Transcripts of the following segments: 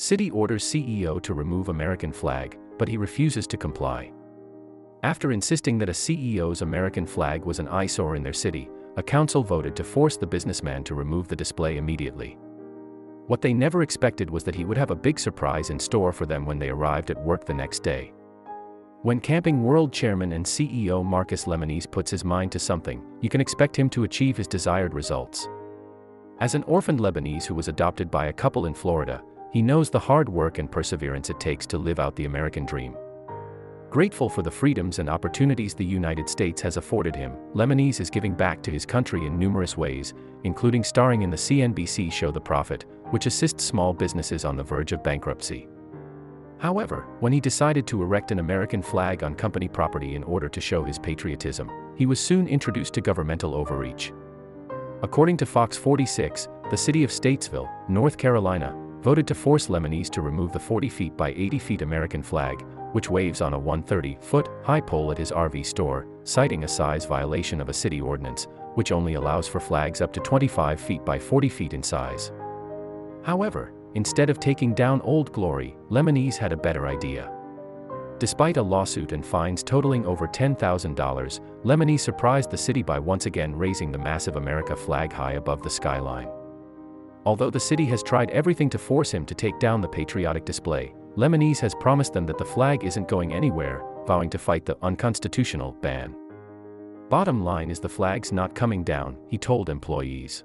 City orders CEO to remove American flag, but he refuses to comply. After insisting that a CEO's American flag was an eyesore in their city, a council voted to force the businessman to remove the display immediately. What they never expected was that he would have a big surprise in store for them when they arrived at work the next day. When Camping World chairman and CEO Marcus Lemonis puts his mind to something, you can expect him to achieve his desired results. As an orphaned Lebanese who was adopted by a couple in Florida, he knows the hard work and perseverance it takes to live out the American dream. Grateful for the freedoms and opportunities the United States has afforded him, Lemonis is giving back to his country in numerous ways, including starring in the CNBC show The Prophet, which assists small businesses on the verge of bankruptcy. However, when he decided to erect an American flag on company property in order to show his patriotism, he was soon introduced to governmental overreach. According to Fox 46, the city of Statesville, North Carolina, voted to force Lemonis to remove the 40 feet by 80 feet American flag, which waves on a 130-foot high pole at his RV store, citing a size violation of a city ordinance, which only allows for flags up to 25 feet by 40 feet in size. However, instead of taking down Old Glory, Lemonis had a better idea. Despite a lawsuit and fines totaling over $10,000, Lemonis surprised the city by once again raising the massive America flag high above the skyline. Although the city has tried everything to force him to take down the patriotic display, Lemonis has promised them that the flag isn't going anywhere, vowing to fight the unconstitutional ban. "Bottom line is the flag's not coming down," he told employees.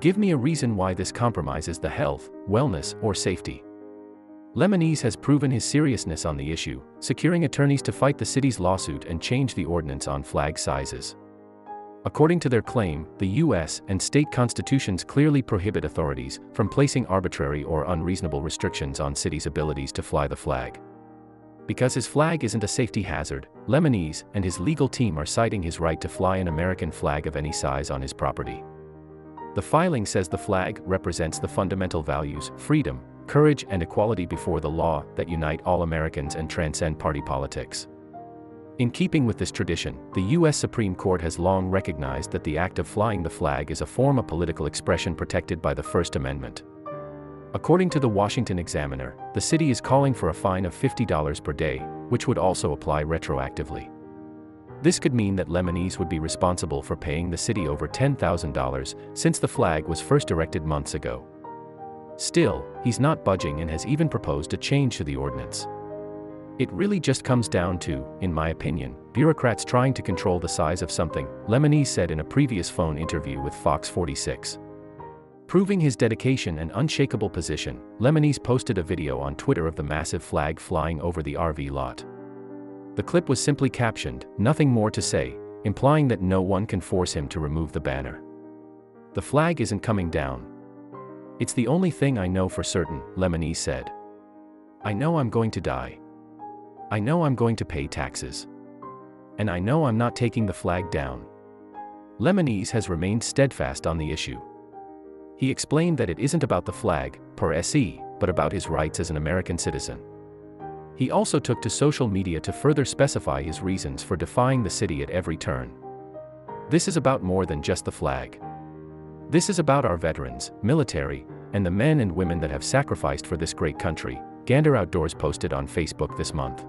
"Give me a reason why this compromises the health, wellness, or safety." Lemonis has proven his seriousness on the issue, securing attorneys to fight the city's lawsuit and change the ordinance on flag sizes. According to their claim, the U.S. and state constitutions clearly prohibit authorities from placing arbitrary or unreasonable restrictions on cities' abilities to fly the flag. Because his flag isn't a safety hazard, Lemonis and his legal team are citing his right to fly an American flag of any size on his property. The filing says the flag represents the fundamental values, freedom, courage, and equality before the law that unite all Americans and transcend party politics. In keeping with this tradition, the U.S. Supreme Court has long recognized that the act of flying the flag is a form of political expression protected by the First Amendment. According to the Washington Examiner, the city is calling for a fine of $50 per day, which would also apply retroactively. This could mean that Lemonis would be responsible for paying the city over $10,000 since the flag was first erected months ago. Still, he's not budging and has even proposed a change to the ordinance. "It really just comes down to, in my opinion, bureaucrats trying to control the size of something," Lemonis said in a previous phone interview with Fox 46. Proving his dedication and unshakable position, Lemonis posted a video on Twitter of the massive flag flying over the RV lot. The clip was simply captioned, "Nothing more to say," implying that no one can force him to remove the banner. "The flag isn't coming down. It's the only thing I know for certain," Lemonis said. "I know I'm going to die. I know I'm going to pay taxes. And I know I'm not taking the flag down." Lemonis has remained steadfast on the issue. He explained that it isn't about the flag, per se, but about his rights as an American citizen. He also took to social media to further specify his reasons for defying the city at every turn. "This is about more than just the flag. This is about our veterans, military, and the men and women that have sacrificed for this great country," Gander Outdoors posted on Facebook this month.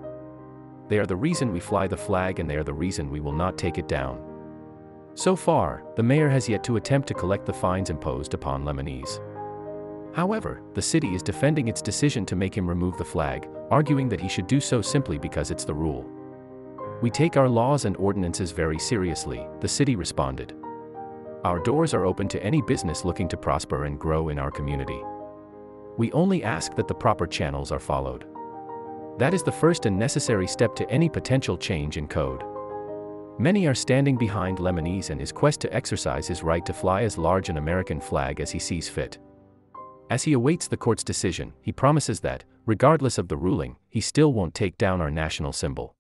"They are the reason we fly the flag, and they are the reason we will not take it down." So far, the mayor has yet to attempt to collect the fines imposed upon Lemonis. However, the city is defending its decision to make him remove the flag, arguing that he should do so simply because it's the rule. "We take our laws and ordinances very seriously," the city responded. "Our doors are open to any business looking to prosper and grow in our community. We only ask that the proper channels are followed. That is the first and necessary step to any potential change in code." Many are standing behind Lemonis and his quest to exercise his right to fly as large an American flag as he sees fit. As he awaits the court's decision, he promises that, regardless of the ruling, he still won't take down our national symbol.